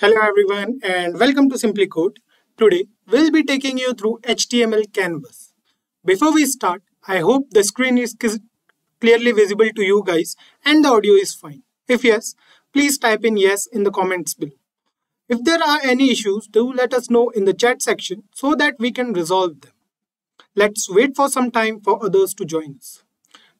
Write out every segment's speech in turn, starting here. Hello everyone and welcome to SimpliCode. Today we'll be taking you through HTML canvas. Before we start, I hope the screen is clearly visible to you guys and the audio is fine. If yes, please type in yes in the comments below. If there are any issues, do let us know in the chat section so that we can resolve them. Let's wait for some time for others to join us.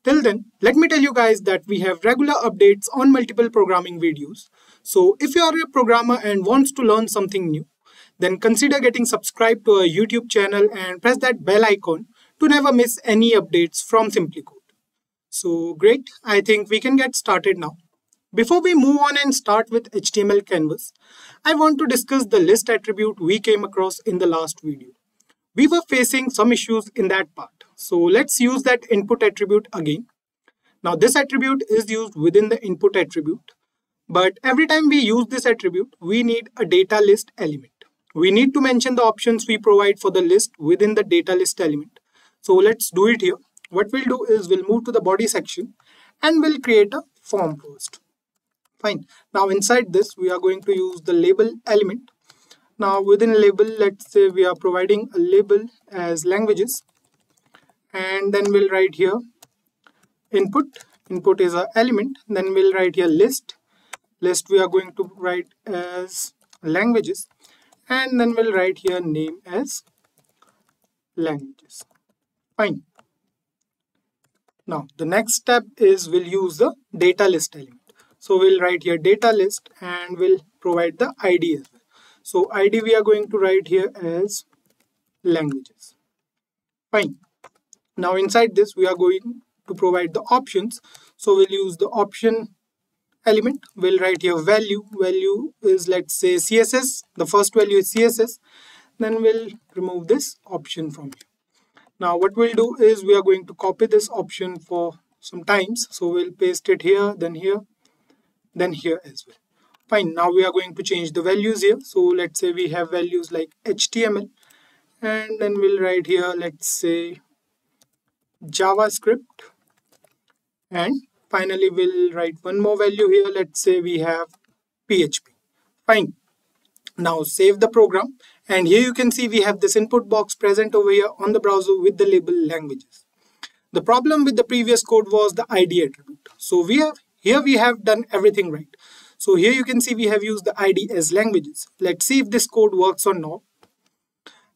Till then, let me tell you guys that we have regular updates on multiple programming videos. So if you are a programmer and wants to learn something new, then consider getting subscribed to our YouTube channel and press that bell icon to never miss any updates from SimpliCode. So great, I think we can get started now. Before we move on and start with HTML canvas, I want to discuss the list attribute we came across in the last video. We were facing some issues in that part. So let's use that input attribute again. Now this attribute is used within the input attribute. But every time we use this attribute, we need a data list element. We need to mention the options we provide for the list within the data list element. So let's do it here. What we'll do is we'll move to the body section and we'll create a form first. Fine. Now inside this, we are going to use the label element. Now within label, let's say we are providing a label as languages. And then we'll write here input. Input is our element. Then we'll write here list. List we are going to write as languages, and then we'll write here name as languages. Fine. Now the next step is we'll use the data list element. So we'll write here data list and we'll provide the ID as well. So ID we are going to write here as languages. Fine. Now inside this we are going to provide the options. So we'll use the option element, we'll write here value is, let's say, CSS. The first value is CSS. Then we'll remove this option from here. Now what we'll do is we are going to copy this option for some times, so we'll paste it here, then here as well. Fine. Now we are going to change the values here. So let's say we have values like HTML, and then we'll write here, let's say, JavaScript, and finally, we'll write one more value here. Let's say we have PHP. Fine. Now save the program. And here you can see we have this input box present over here on the browser with the label languages. The problem with the previous code was the ID attribute. So we have done everything right. So here you can see we have used the ID as languages. Let's see if this code works or not.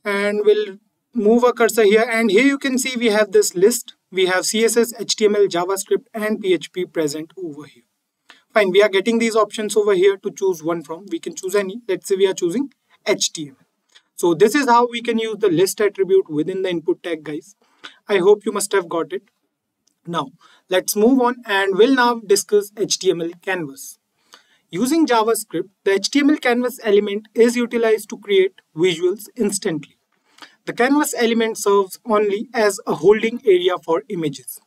And we'll move our cursor here. And here you can see we have this list. We have CSS, HTML, JavaScript, and PHP present over here. Fine, we are getting these options over here to choose one from. We can choose any. Let's say we are choosing HTML. So this is how we can use the list attribute within the input tag, guys. I hope you must have got it. Now, let's move on and we'll now discuss HTML canvas. Using JavaScript, the HTML canvas element is utilized to create visuals instantly. The canvas element serves only as a holding area for images.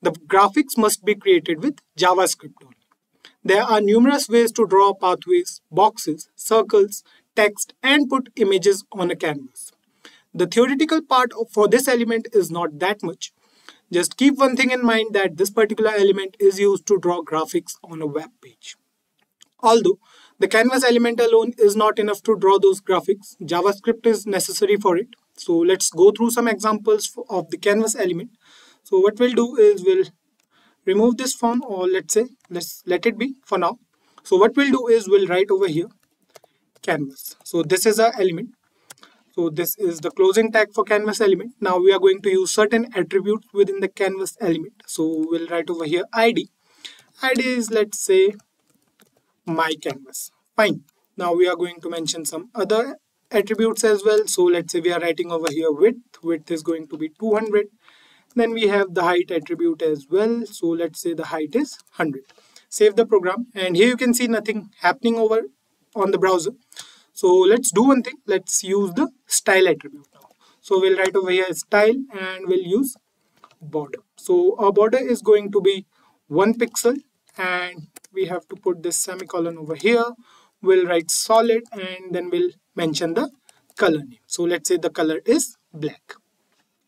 The graphics must be created with JavaScript only. There are numerous ways to draw pathways, boxes, circles, text, and put images on a canvas. The theoretical part for this element is not that much. Just keep one thing in mind that this particular element is used to draw graphics on a web page. Although the canvas element alone is not enough to draw those graphics, JavaScript is necessary for it. So let's go through some examples of the canvas element. So what we'll do is we'll remove this form, or let's say, let's let it be for now. So what we'll do is we'll write over here canvas. So this is our element. So this is the closing tag for canvas element. Now we are going to use certain attributes within the canvas element. So we'll write over here ID. ID is, let's say, my canvas. Fine. Now we are going to mention some other attributes as well. So let's say we are writing over here width is going to be 200. Then we have the height attribute as well. So let's say the height is 100. Save the program, and here you can see nothing happening over on the browser. So let's do one thing. Let's use the style attribute now. So we'll write over here style and we'll use border. So our border is going to be 1 pixel, and we have to put this semicolon over here. We'll write solid and then we'll mention the color name. So let's say the color is black.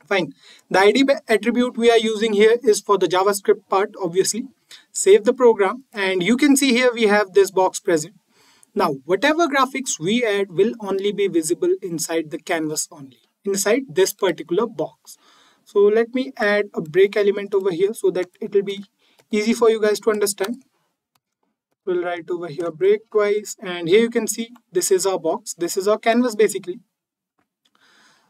Fine. The ID attribute we are using here is for the JavaScript part, obviously. Save the program, and you can see here we have this box present. Now, whatever graphics we add will only be visible inside the canvas only, inside this particular box. So let me add a break element over here so that it will be easy for you guys to understand. We'll write over here break twice, and here you can see this is our box. This is our canvas basically.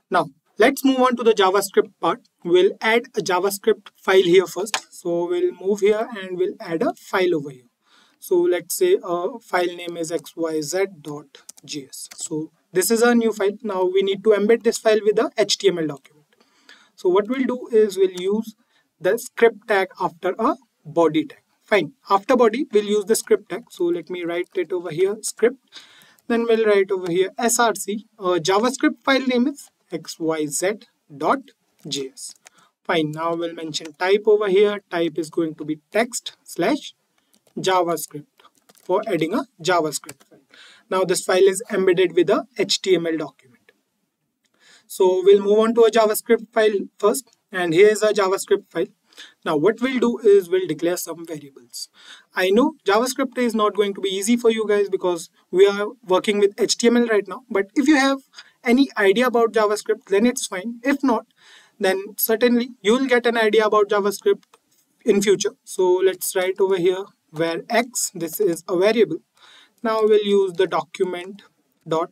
Now let's move on to the JavaScript part. We'll add a JavaScript file here first. So we'll move here and we'll add a file over here. So let's say a file name is xyz.js. So this is our new file. Now we need to embed this file with a HTML document. So what we'll do is we'll use the script tag after a body tag. Fine. After body, we'll use the script tag. So let me write it over here, script. Then we'll write over here src. JavaScript file name is xyz.js. Fine. Now we'll mention type over here. Type is going to be text / JavaScript for adding a JavaScript file. Now this file is embedded with a HTML document. So we'll move on to a JavaScript file first. And here is our JavaScript file. Now what we'll do is we'll declare some variables. I know JavaScript is not going to be easy for you guys because we are working with HTML right now. But if you have any idea about JavaScript, then it's fine. If not, then certainly you'll get an idea about JavaScript in future. So let's write over here where x, this is a variable. Now we'll use the document dot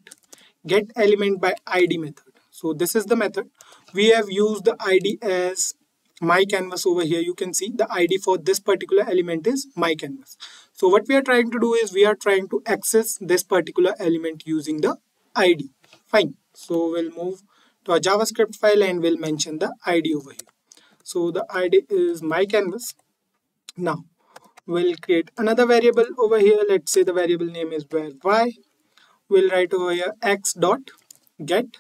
get element by id method. So this is the method. We have used the id as my canvas over here. You can see the id for this particular element is my canvas. So what we are trying to do is we are trying to access this particular element using the id. Fine. So we'll move to our JavaScript file and we'll mention the id over here. So the id is my canvas. Now we'll create another variable over here. Let's say the variable name is var y. We'll write over here x dot get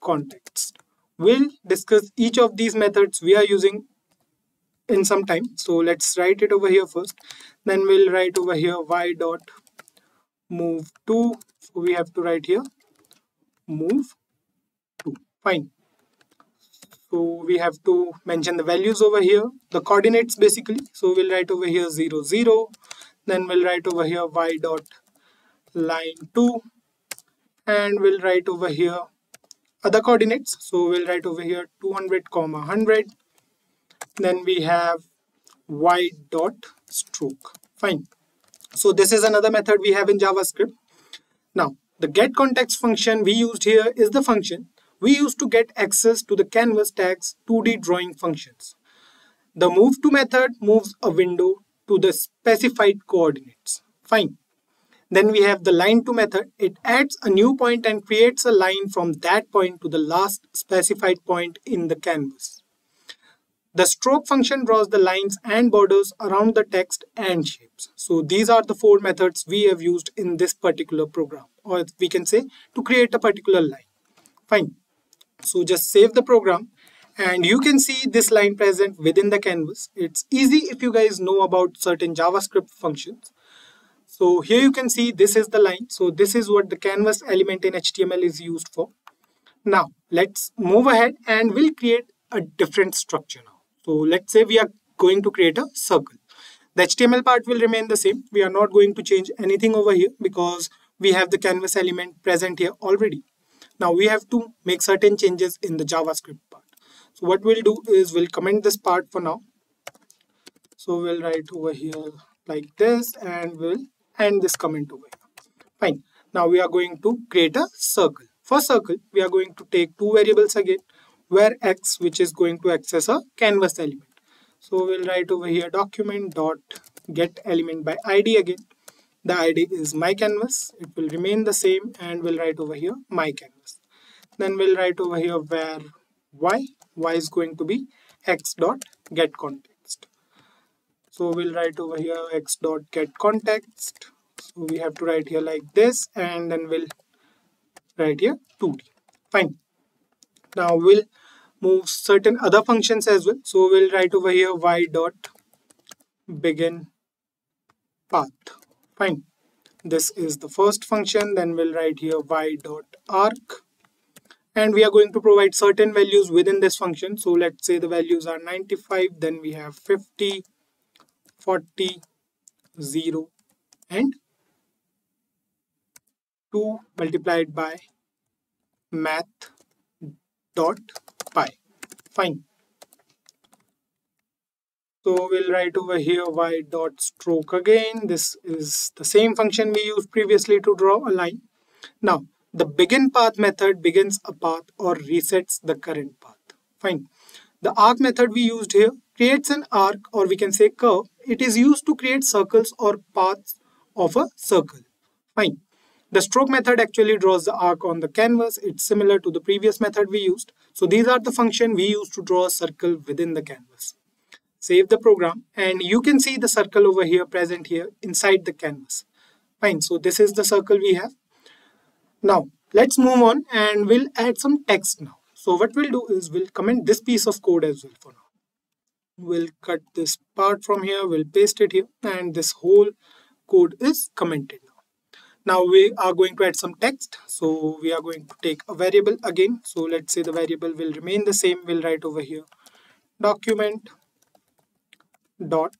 context. We'll discuss each of these methods we are using in some time. So let's write it over here first. Then we'll write over here y dot move to. So we have to write here move to. Fine. So we have to mention the values over here, the coordinates basically. So we'll write over here 0, 0. Then we'll write over here y dot line 2. And we'll write over here other coordinates. So we'll write over here 200, 100. Then we have y dot stroke. Fine. So this is another method we have in JavaScript. Now the get context function we used here is the function we used to get access to the canvas tags 2D drawing functions. The move to method moves a window to the specified coordinates. Fine. Then we have the line to method. It adds a new point and creates a line from that point to the last specified point in the canvas. The stroke function draws the lines and borders around the text and shapes. So these are the four methods we have used in this particular program, or we can say to create a particular line. Fine. So just save the program and you can see this line present within the canvas. It's easy if you guys know about certain JavaScript functions. So here you can see this is the line. So this is what the canvas element in HTML is used for. Now let's move ahead and we'll create a different structure now. So let's say we are going to create a circle. The HTML part will remain the same. We are not going to change anything over here because we have the canvas element present here already. Now we have to make certain changes in the JavaScript part. So what we'll do is we'll comment this part for now. So we'll write over here like this and we'll end this comment over here. Fine. Now we are going to create a circle. For circle, we are going to take two variables again, where x, which is going to access a canvas element. So we'll write over here document dot get element by id again. The id is my canvas. It will remain the same and we'll write over here my canvas. Then we'll write over here where y is going to be x dot get context. So we'll write over here x dot get context. So we have to write here like this and then we'll write here 2D. Fine. Now we'll move certain other functions as well. So we'll write over here y dot begin path. Fine. This is the first function. Then we'll write here y dot arc and we are going to provide certain values within this function. So let's say the values are 95, then we have 50, 40, 0 and 2 multiplied by math.py. Fine. So we'll write over here y dot stroke again. This is the same function we used previously to draw a line. Now the begin path method begins a path or resets the current path. Fine. The arc method we used here creates an arc, or we can say curve. It is used to create circles or paths of a circle. Fine. The stroke method actually draws the arc on the canvas. It's similar to the previous method we used. So these are the functions we used to draw a circle within the canvas. Save the program, and you can see the circle over here present here inside the canvas. Fine, so this is the circle we have. Now let's move on and we'll add some text now. So what we'll do is we'll comment this piece of code as well for now. We'll cut this part from here, we'll paste it here, and this whole code is commented now. Now we are going to add some text. So we are going to take a variable again. So let's say the variable will remain the same. We'll write over here document dot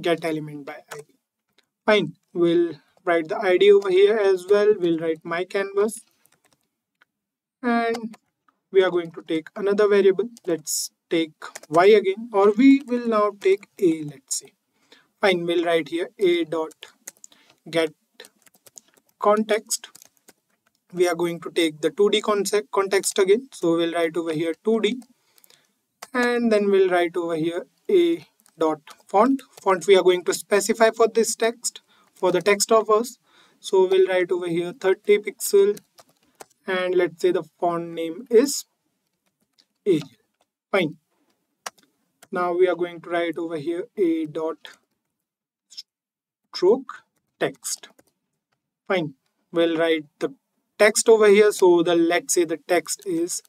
get element by id. Fine, we'll write the id over here as well. We'll write my canvas, and we are going to take another variable. Let's take y again, or we will now take a, let's say. Fine, we'll write here a dot get context. We are going to take the 2D context again, so we'll write over here 2D, and then we'll write over here a dot font. Font we are going to specify for this text, for the text of us. So we'll write over here 30 pixel, and let's say the font name is Arial. Fine. Now we are going to write over here a dot stroke text. Fine. We'll write the text over here. So the, let's say the text is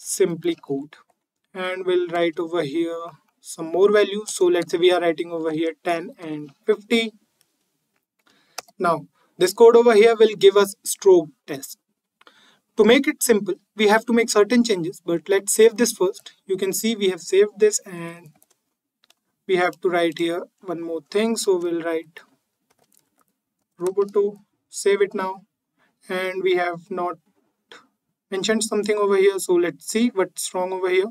SimpliCode, and we'll write over here some more values. So let's say we are writing over here 10 and 50. Now this code over here will give us stroke test. To make it simple, we have to make certain changes, but let's save this first. You can see we have saved this, and we have to write here one more thing. So we'll write roboto, save it now, and we have not mentioned something over here. So let's see what's wrong over here.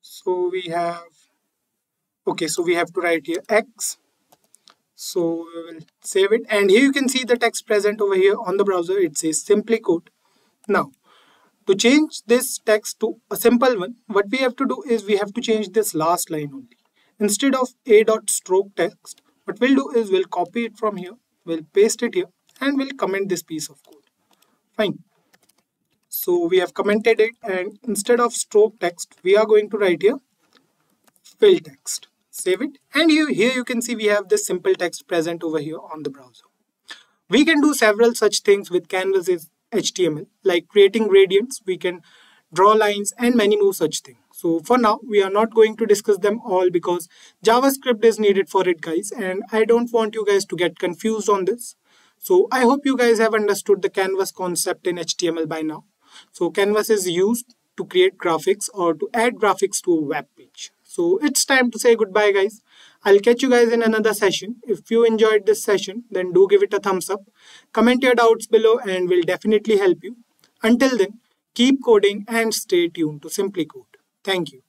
So we have, okay, so we have to write here X. So we will save it, and here you can see the text present over here on the browser. It says SimpliCode. Now to change this text to a simple one, what we have to do is we have to change this last line only. Instead of a dot stroke text, what we'll do is we'll copy it from here, we'll paste it here, and we'll comment this piece of code. Fine. So we have commented it, and instead of stroke text, we are going to write here fill text. Save it, and here you can see we have this simple text present over here on the browser. We can do several such things with Canvas HTML, like creating gradients, we can draw lines, and many more such things. So for now, we are not going to discuss them all because JavaScript is needed for it, guys, and I don't want you guys to get confused on this. So I hope you guys have understood the Canvas concept in HTML by now. So Canvas is used to create graphics or to add graphics to a web page. So it's time to say goodbye, guys. I'll catch you guys in another session. If you enjoyed this session, then do give it a thumbs up. Comment your doubts below and we'll definitely help you. Until then, keep coding and stay tuned to SimpliCode. Thank you.